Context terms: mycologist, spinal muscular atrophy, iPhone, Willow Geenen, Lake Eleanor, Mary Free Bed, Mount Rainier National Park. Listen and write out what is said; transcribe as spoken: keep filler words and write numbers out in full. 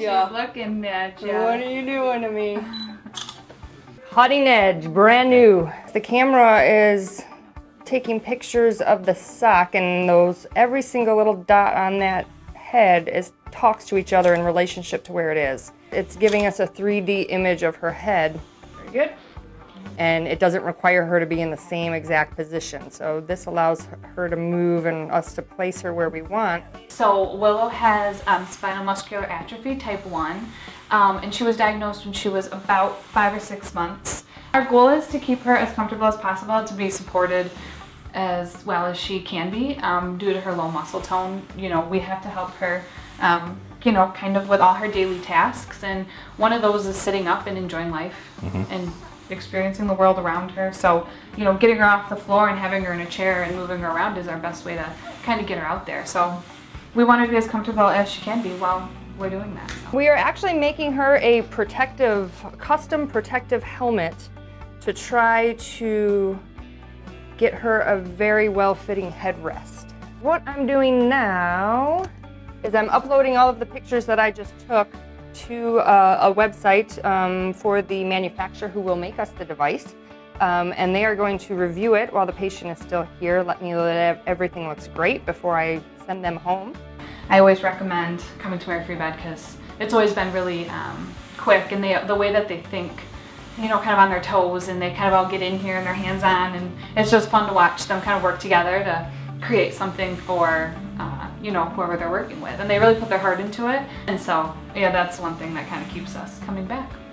Yeah. She's looking at you. What are you doing to me? Cutting edge, brand new. The camera is taking pictures of the sock, and those, every single little dot on that head is talks to each other in relationship to where it is. It's giving us a three D image of her head. Very good. And it doesn't require her to be in the same exact position. So this allows her to move and us to place her where we want. So Willow has um, spinal muscular atrophy type one, um, and she was diagnosed when she was about five or six months. Our goal is to keep her as comfortable as possible, to be supported as well as she can be um, due to her low muscle tone. You know, we have to help her um, you know, kind of with all her daily tasks, and one of those is sitting up and enjoying life mm-hmm. and experiencing the world around her. So, you know, getting her off the floor and having her in a chair and moving her around is our best way to kind of get her out there. So we want her to be as comfortable as she can be while we're doing that. So. We are actually making her a protective, custom protective helmet to try to get her a very well-fitting headrest. What I'm doing now is I'm uploading all of the pictures that I just took to uh, a website um, for the manufacturer who will make us the device. Um, and they are going to review it while the patient is still here, let me know that everything looks great before I send them home. I always recommend coming to Mary Free Bed because it's always been really um, quick, and they, the way that they think, you know, kind of on their toes, and they kind of all get in here and their hands on, and it's just fun to watch them kind of work together to create something for Uh, you know, whoever they're working with, and they really put their heart into it. And so yeah, that's one thing that kind of keeps us coming back.